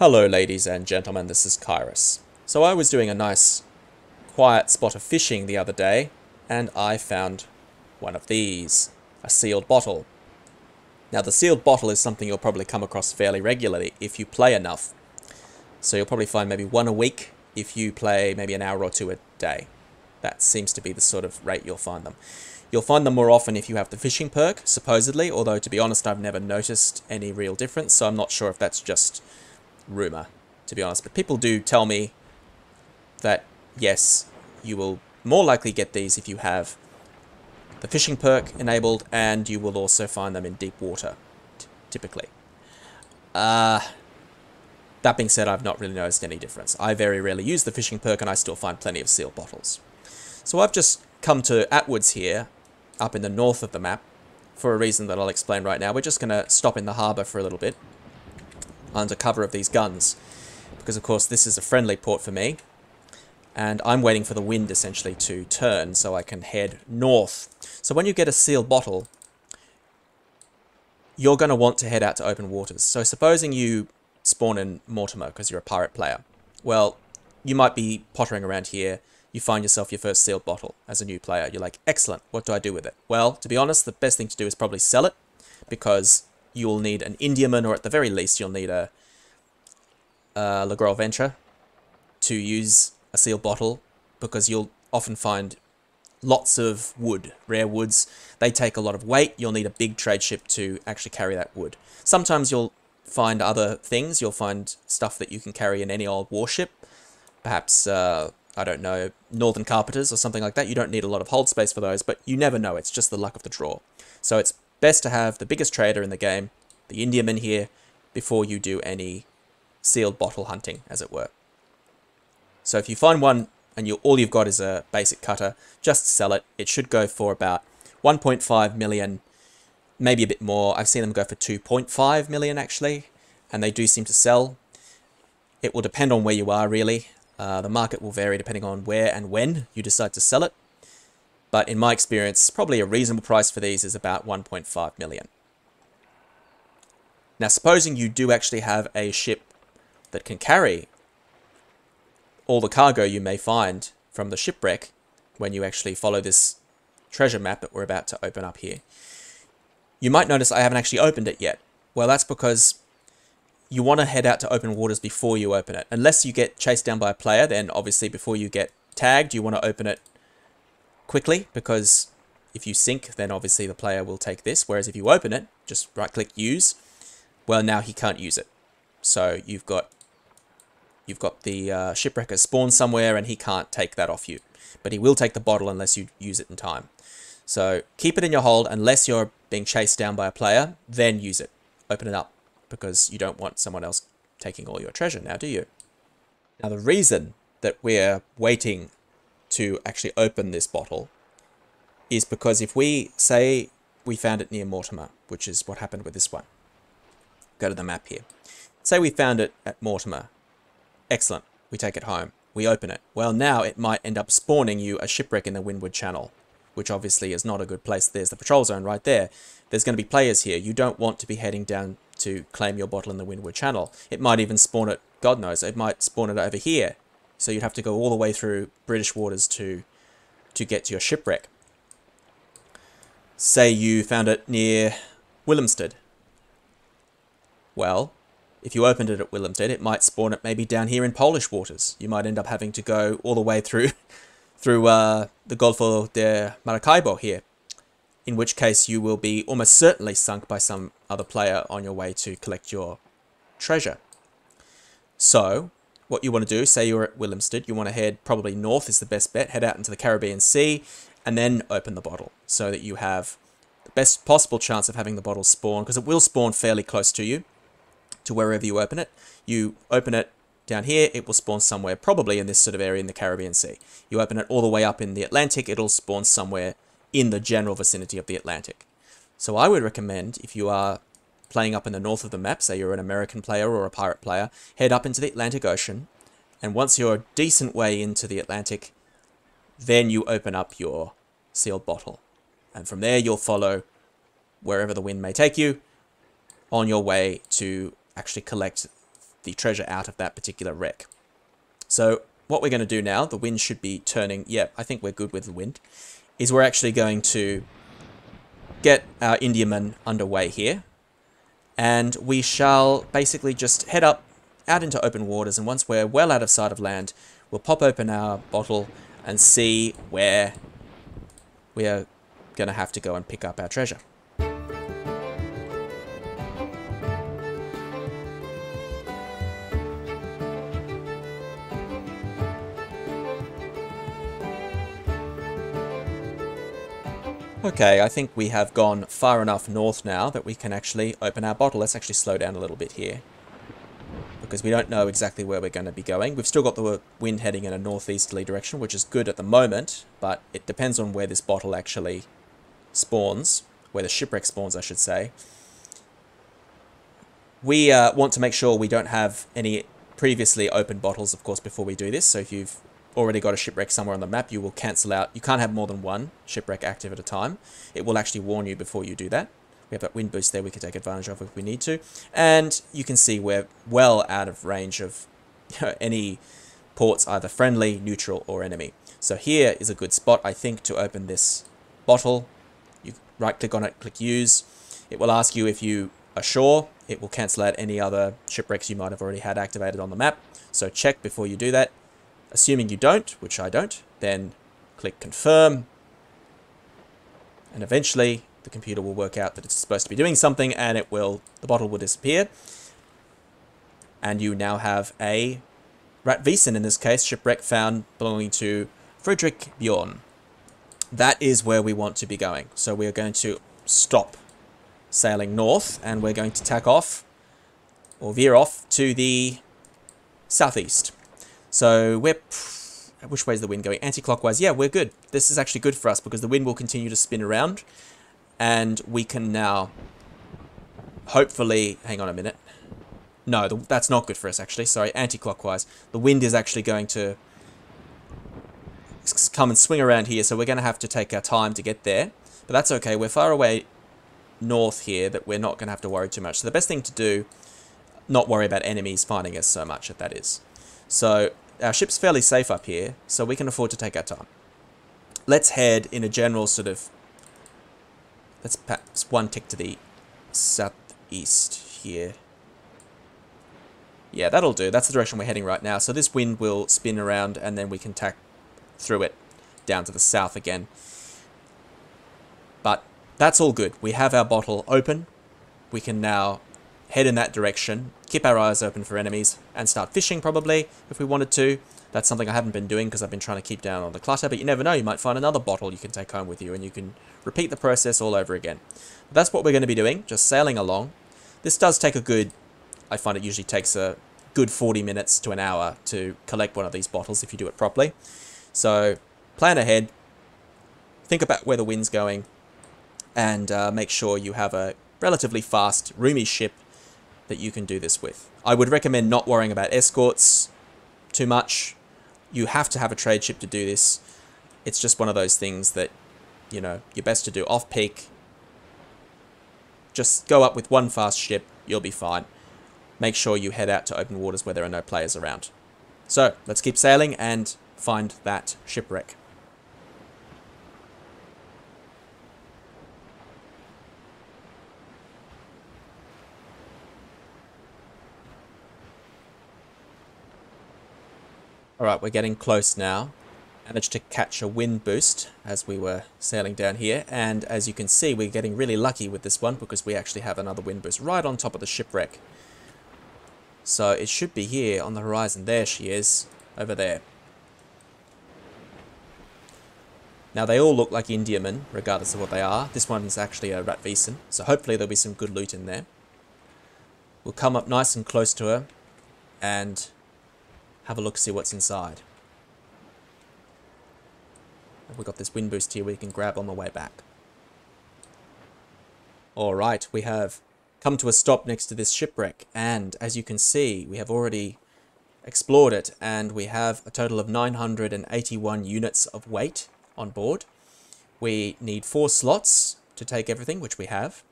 Hello ladies and gentlemen, this is Kairos. So I was doing a nice quiet spot of fishing the other day and I found one of these, a sealed bottle. Now the sealed bottle is something you'll probably come across fairly regularly if you play enough. So you'll probably find maybe one a week if you play maybe an hour or two a day. That seems to be the sort of rate you'll find them. You'll find them more often if you have the fishing perk, supposedly, although to be honest I've never noticed any real difference, so I'm not sure if that's just rumor, to be honest, but people do tell me that yes, you will more likely get these if you have the fishing perk enabled, and you will also find them in deep water, typically. That being said, I've not really noticed any difference. I very rarely use the fishing perk, and I still find plenty of sealed bottles. So I've just come to Atwoods here, up in the north of the map, for a reason that I'll explain right now. We're just going to stop in the harbour for a little bit, under cover of these guns, because of course this is a friendly port for me, and I'm waiting for the wind essentially to turn so I can head north. So when you get a sealed bottle, you're going to want to head out to open waters. So supposing you spawn in Mortimer because you're a pirate player, well, you might be pottering around here, you find yourself your first sealed bottle as a new player, you're like, excellent, what do I do with it? Well, to be honest, the best thing to do is probably sell it, because you'll need an Indiaman, or at the very least, you'll need a Le Gros Ventre to use a sealed bottle, because you'll often find lots of wood, rare woods. They take a lot of weight. You'll need a big trade ship to actually carry that wood. Sometimes you'll find other things. You'll find stuff that you can carry in any old warship. Perhaps, I don't know, Northern Carpenters or something like that. You don't need a lot of hold space for those, but you never know. It's just the luck of the draw. So it's best to have the biggest trader in the game, the Indiaman, here before you do any sealed bottle hunting, as it were. So if you find one and all you've got is a basic cutter, just sell it. It should go for about 1.5 million, maybe a bit more. I've seen them go for 2.5 million actually, and they do seem to sell. It will depend on where you are really. The market will vary depending on where and when you decide to sell it. But in my experience, probably a reasonable price for these is about 1.5 million. Now, supposing you do actually have a ship that can carry all the cargo you may find from the shipwreck when you actually follow this treasure map that we're about to open up here. You might notice I haven't actually opened it yet. Well, that's because you want to head out to open waters before you open it. Unless you get chased down by a player, then obviously before you get tagged, you want to open it quickly, because if you sink, then obviously the player will take this, whereas if you open it, just right-click use, well, now he can't use it. So you've got the shipwrecker spawned somewhere and he can't take that off you, but he will take the bottle unless you use it in time. So keep it in your hold unless you're being chased down by a player, then use it. Open it up, because you don't want someone else taking all your treasure now, do you? Now the reason that we're waiting to actually open this bottle is because if we say we found it near Mortimer, which is what happened with this one, go to the map here, say we found it at Mortimer, excellent, we take it home, we open it, well, now it might end up spawning you a shipwreck in the Windward Channel, which obviously is not a good place. There's the patrol zone right there, there's going to be players here, you don't want to be heading down to claim your bottle in the Windward Channel. It might even spawn it, God knows, it might spawn it over here. So you'd have to go all the way through British waters to get to your shipwreck. Say you found it near Willemstad. Well, if you opened it at Willemstad, it might spawn it maybe down here in Polish waters. You might end up having to go all the way through the Golfo de Maracaibo here, in which case you will be almost certainly sunk by some other player on your way to collect your treasure. So what you want to do, say you're at Willemstad, you want to head probably north is the best bet, head out into the Caribbean Sea, and then open the bottle so that you have the best possible chance of having the bottle spawn, because it will spawn fairly close to you, to wherever you open it. You open it down here, it will spawn somewhere, probably in this sort of area in the Caribbean Sea. You open it all the way up in the Atlantic, it'll spawn somewhere in the general vicinity of the Atlantic. So I would recommend, if you are playing up in the north of the map, say you're an American player or a pirate player, head up into the Atlantic Ocean, and once you're a decent way into the Atlantic, then you open up your sealed bottle. And from there you'll follow wherever the wind may take you on your way to actually collect the treasure out of that particular wreck. So what we're going to do now, the wind should be turning. Yeah, I think we're good with the wind, is we're actually going to get our Indiaman underway here. And we shall basically just head up out into open waters. And once we're well out of sight of land, we'll pop open our bottle and see where we are going to have to go and pick up our treasure. Okay, I think we have gone far enough north now that we can actually open our bottle. Let's actually slow down a little bit here, because we don't know exactly where we're going to be going. We've still got the wind heading in a northeasterly direction, which is good at the moment, but it depends on where this bottle actually spawns, where the shipwreck spawns, I should say. We want to make sure we don't have any previously open bottles, of course, before we do this. So if you've already got a shipwreck somewhere on the map, you will cancel out. You can't have more than one shipwreck active at a time. It will actually warn you before you do that. We have that wind boost there we can take advantage of if we need to. And you can see we're well out of range of any ports, either friendly, neutral, or enemy. So here is a good spot, I think, to open this bottle. You right-click on it, click Use. It will ask you if you are sure. It will cancel out any other shipwrecks you might have already had activated on the map. So check before you do that. Assuming you don't, which I don't, then click Confirm. And eventually the computer will work out that it's supposed to be doing something, and it will, the bottle will disappear. And you now have a Rättvisan, in this case, shipwreck found belonging to Friedrich Bjorn. That is where we want to be going. So we are going to stop sailing north, and we're going to tack off, or veer off, to the southeast. So we're, which way is the wind going? Anti-clockwise. Yeah, we're good. This is actually good for us because the wind will continue to spin around, and we can now hopefully, hang on a minute. No, that's not good for us actually. Sorry, anti-clockwise. The wind is actually going to come and swing around here. So we're going to have to take our time to get there, but that's okay. We're far away north here that we're not going to have to worry too much. So the best thing to do, not worry about enemies finding us so much, if that is. So our ship's fairly safe up here, so we can afford to take our time. Let's head in a general sort of, let's perhaps one tick to the southeast here. Yeah, that'll do. That's the direction we're heading right now. So this wind will spin around, and then we can tack through it down to the south again. But that's all good. We have our bottle open. We can now head in that direction, keep our eyes open for enemies, and start fishing probably if we wanted to. That's something I haven't been doing because I've been trying to keep down on the clutter, but you never know, you might find another bottle you can take home with you, and you can repeat the process all over again. But that's what we're going to be doing, just sailing along. This does take a good, I find it usually takes a good 40 minutes to an hour to collect one of these bottles if you do it properly. So plan ahead, think about where the wind's going, and make sure you have a relatively fast, roomy ship that you can do this with. I would recommend not worrying about escorts too much. You have to have a trade ship to do this. It's just one of those things that, you know, you're best to do off peak. Just go up with one fast ship, you'll be fine. Make sure you head out to open waters where there are no players around. So let's keep sailing and find that shipwreck. Alright, we're getting close now. Managed to catch a wind boost as we were sailing down here. And as you can see, we're getting really lucky with this one because we actually have another wind boost right on top of the shipwreck. So it should be here on the horizon. There she is, over there. Now they all look like Indiaman, regardless of what they are. This one is actually a Rättvisan, so hopefully there'll be some good loot in there. We'll come up nice and close to her and have a look, see what's inside. And we've got this wind boost here we can grab on the way back. Alright, we have come to a stop next to this shipwreck, and as you can see, we have already explored it, and we have a total of 981 units of weight on board. We need 4 slots to take everything, which we have.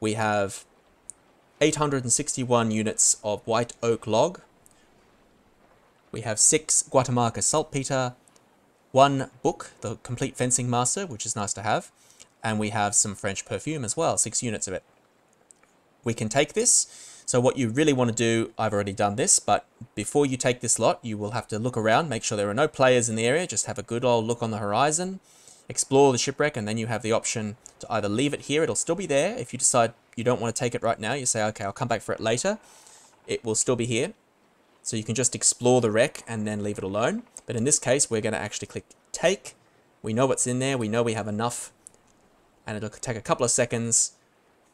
We have 861 units of white oak log. We have 6 Guatamarca saltpeter, 1 book, the Complete Fencing Master, which is nice to have, and we have some French perfume as well, 6 units of it. We can take this. So what you really want to do, I've already done this, but before you take this lot, you will have to look around, make sure there are no players in the area, just have a good old look on the horizon, explore the shipwreck, and then you have the option to either leave it here, it'll still be there. If you decide you don't want to take it right now, you say, okay, I'll come back for it later, it will still be here. So you can just explore the wreck and then leave it alone. But in this case, we're going to actually click take. We know what's in there, we know we have enough, and it'll take a couple of seconds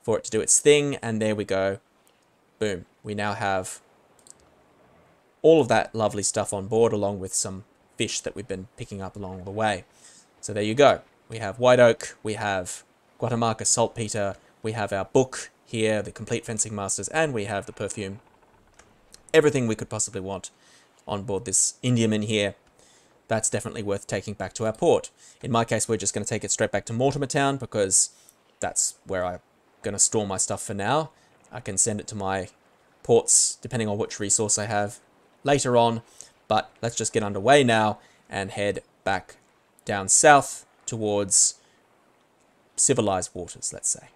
for it to do its thing, and there we go. Boom. We now have all of that lovely stuff on board, along with some fish that we've been picking up along the way. So there you go. We have white oak, we have Guatamarca saltpeter, we have our book here, the Complete Fencing Masters, and we have the perfume. Everything we could possibly want on board this Indiaman here. That's definitely worth taking back to our port. In my case, we're just going to take it straight back to Mortimer Town, because that's where I'm going to store my stuff for now. I can send it to my ports, depending on which resource I have later on. But let's just get underway now and head back down south towards civilized waters, let's say.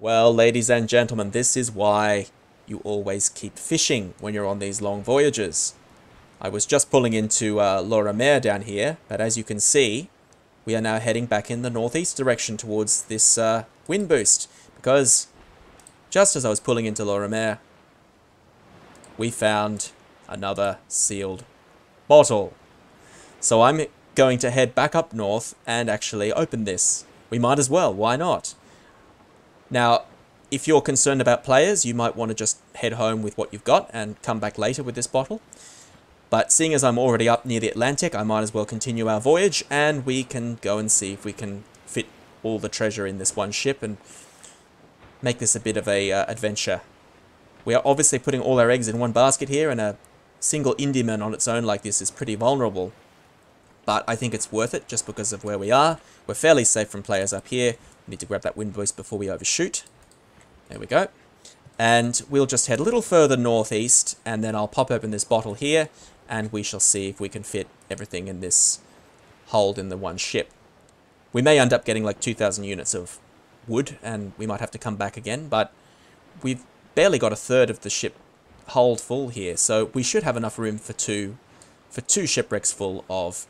Well, ladies and gentlemen, this is why you always keep fishing when you're on these long voyages. I was just pulling into Laura Mare down here, but as you can see, we are now heading back in the northeast direction towards this wind boost, because just as I was pulling into Laura Mare, we found another sealed bottle. So I'm going to head back up north and actually open this. We might as well, why not? Now, if you're concerned about players, you might want to just head home with what you've got and come back later with this bottle. But seeing as I'm already up near the Atlantic, I might as well continue our voyage, and we can go and see if we can fit all the treasure in this one ship and make this a bit of a adventure. We are obviously putting all our eggs in one basket here, and a single Indiaman on its own like this is pretty vulnerable. But I think it's worth it just because of where we are. We're fairly safe from players up here. We need to grab that wind boost before we overshoot. There we go. And we'll just head a little further northeast, and then I'll pop open this bottle here, and we shall see if we can fit everything in this hold in the one ship. We may end up getting like 2,000 units of wood, and we might have to come back again, but we've barely got a third of the ship hold full here, so we should have enough room for two shipwrecks full of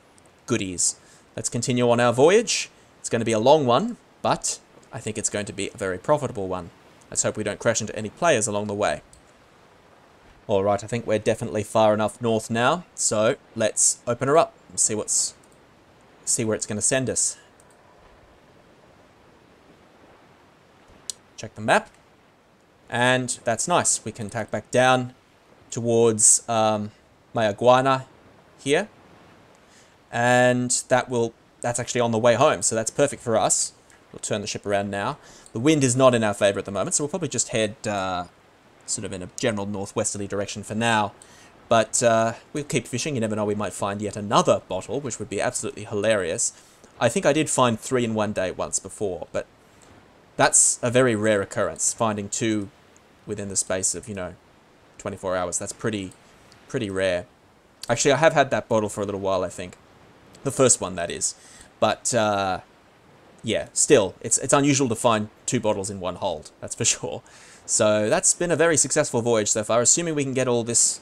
goodies. Let's continue on our voyage. It's going to be a long one, but I think it's going to be a very profitable one. Let's hope we don't crash into any players along the way. Alright, I think we're definitely far enough north now, so let's open her up and see where it's going to send us. Check the map, and that's nice. We can tack back down towards Mayaguana here. And that's actually on the way home, so that's perfect for us. We'll turn the ship around now. The wind is not in our favor at the moment, so we'll probably just head sort of in a general northwesterly direction for now. But we'll keep fishing. You never know, we might find yet another bottle, which would be absolutely hilarious. I think I did find 3 in one day once before, but that's a very rare occurrence, finding 2 within the space of, you know, 24 hours. That's pretty rare. Actually, I have had that bottle for a little while, I think. The first one, that is. But, yeah, still, it's unusual to find 2 bottles in one hold, that's for sure. So that's been a very successful voyage so far. Assuming we can get all this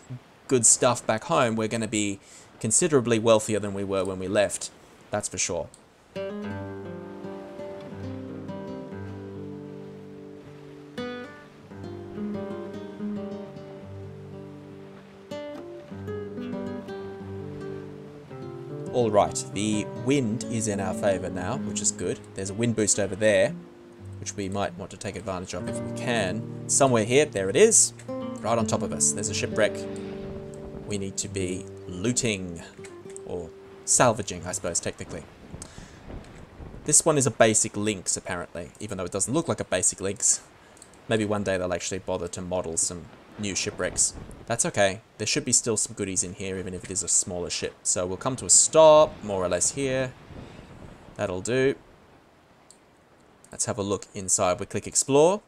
good stuff back home, we're going to be considerably wealthier than we were when we left, that's for sure. All right, the wind is in our favor now, which is good. There's a wind boost over there, which we might want to take advantage of if we can. Somewhere here, there it is, right on top of us. There's a shipwreck we need to be looting, or salvaging, I suppose, technically. This one is a basic Lynx, apparently, even though it doesn't look like a basic Lynx. Maybe one day they'll actually bother to model some new shipwrecks. That's okay. There should be still some goodies in here, even if it is a smaller ship. So we'll come to a stop, more or less here. That'll do. Let's have a look inside. We click explore.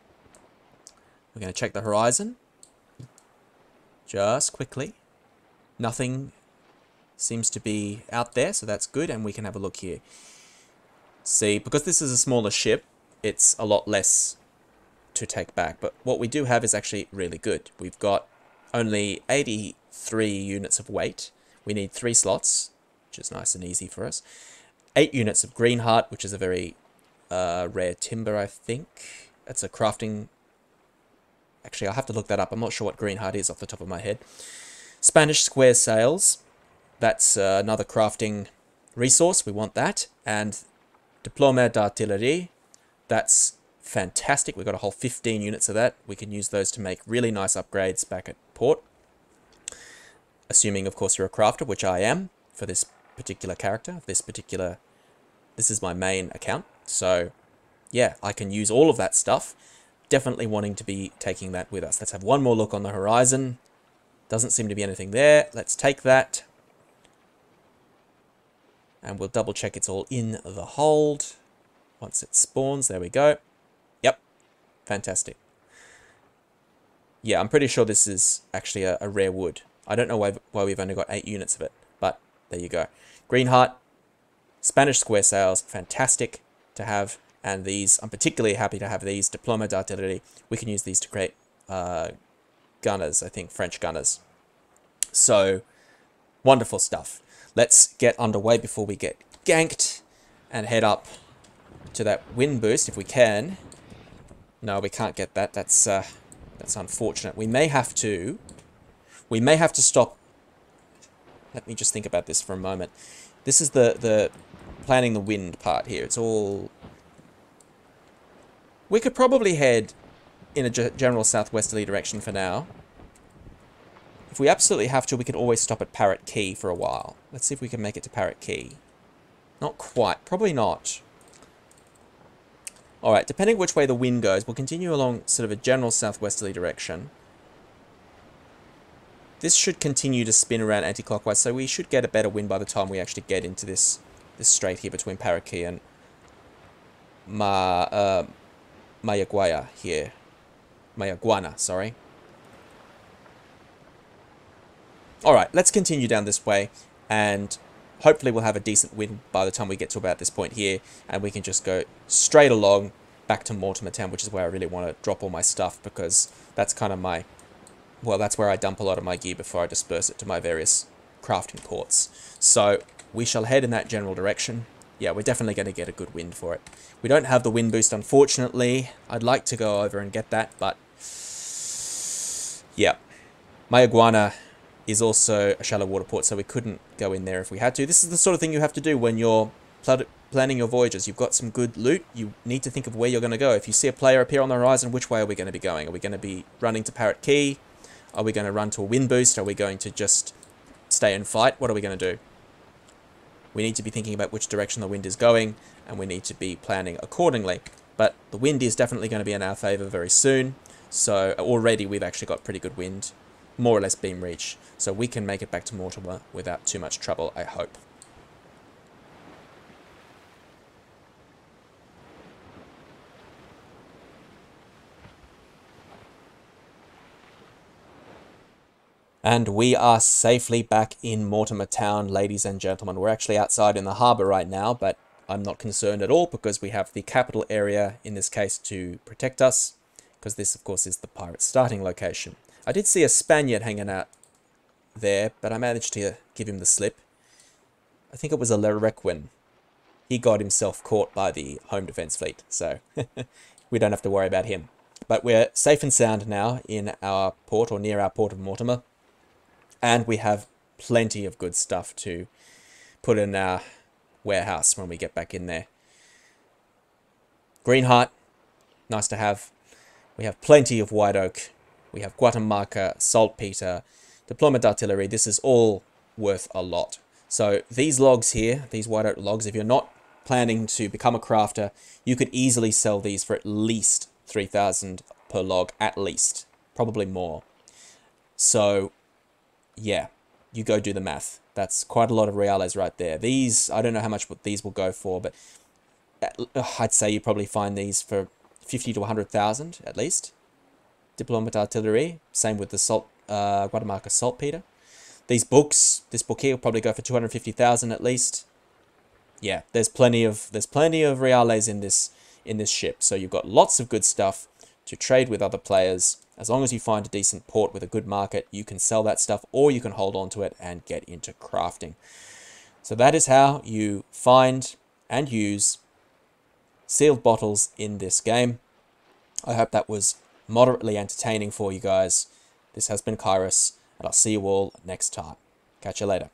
We're going to check the horizon. Just quickly. Nothing seems to be out there, so that's good. And we can have a look here. See, because this is a smaller ship, it's a lot less to take back. But what we do have is actually really good. We've got only 83 units of weight. We need 3 slots, which is nice and easy for us. 8 units of green heart, which is a very rare timber, I think. That's a crafting... Actually, I'll have to look that up. I'm not sure what green heart is off the top of my head. Spanish square sails. That's another crafting resource. We want that. And Diplomas d'Artillerie. That's fantastic. We've got a whole 15 units of that. We can use those to make really nice upgrades back at port. Assuming, of course, you're a crafter, which I am for this particular character. This is my main account. So, yeah, I can use all of that stuff. Definitely wanting to be taking that with us. Let's have one more look on the horizon. Doesn't seem to be anything there. Let's take that. And we'll double check it's all in the hold. Once it spawns, there we go. Yep, fantastic. Yeah, I'm pretty sure this is actually a rare wood. I don't know why we've only got 8 units of it, but there you go. Green heart, Spanish square sails, fantastic to have. And these, I'm particularly happy to have these, Diploma d'Artillerie. We can use these to create gunners, I think, French gunners. So, wonderful stuff. Let's get underway before we get ganked and head up to that wind boost if we can. No, we can't get that. That's unfortunate. We may have to stop. Let me just think about this for a moment. This is the planning the wind part here. It's all... We could probably head in a general southwesterly direction for now. If we absolutely have to, we could always stop at Parrot Key for a while. Let's see if we can make it to Parrot Key. Not quite. Probably not. Alright, depending which way the wind goes, we'll continue along sort of a general southwesterly direction. This should continue to spin around anti-clockwise, so we should get a better wind by the time we actually get into this strait here between Parrot Key and Mayaguana here. Mayaguana, sorry. Alright, let's continue down this way, and hopefully we'll have a decent wind by the time we get to about this point here, and we can just go straight along back to Mortimer Town, which is where I really want to drop all my stuff, because that's kind of my... Well, that's where I dump a lot of my gear before I disperse it to my various crafting ports. So, we shall head in that general direction. Yeah, we're definitely going to get a good wind for it. We don't have the wind boost, unfortunately. I'd like to go over and get that, but... Yeah. Mayaguana is also a shallow water port, so we couldn't go in there if we had to. This is the sort of thing you have to do when you're planning your voyages. You've got some good loot. You need to think of where you're going to go. If you see a player appear on the horizon, which way are we going to be going? Are we going to be running to Parrot Key? Are we going to run to a wind boost? Are we going to just stay and fight? What are we going to do? We need to be thinking about which direction the wind is going, and we need to be planning accordingly. But the wind is definitely going to be in our favor very soon. So already we've actually got pretty good wind, more or less beam reach, so we can make it back to Mortimer without too much trouble, I hope. And we are safely back in Mortimer Town, ladies and gentlemen. We're actually outside in the harbour right now, but I'm not concerned at all because we have the capital area, in this case, to protect us, because this, of course, is the pirate starting location. I did see a Spaniard hanging out there, but I managed to give him the slip. I think it was a Le Requin. He got himself caught by the home defense fleet, so we don't have to worry about him. But we're safe and sound now in our port, or near our port of Mortimer, and we have plenty of good stuff to put in our warehouse when we get back in there. Greenheart, nice to have. We have plenty of white oak. We have Guatemalca, saltpeter, Diplomas d'Artillerie. This is all worth a lot. So these logs here, these white oak logs, if you're not planning to become a crafter, you could easily sell these for at least 3,000 per log, at least, probably more. So yeah, you go do the math. That's quite a lot of reales right there. These, I don't know how much these will go for, but I'd say you probably find these for 50 to 100,000 at least. Diplomas d'Artillerie, same with the Guadamarca saltpeter. These books, this book here will probably go for 250,000 at least. Yeah, there's plenty of reales in this ship. So you've got lots of good stuff to trade with other players. As long as you find a decent port with a good market, you can sell that stuff or you can hold on to it and get into crafting. So that is how you find and use sealed bottles in this game. I hope that was moderately entertaining for you guys. This has been Kairos, and I'll see you all next time. Catch you later.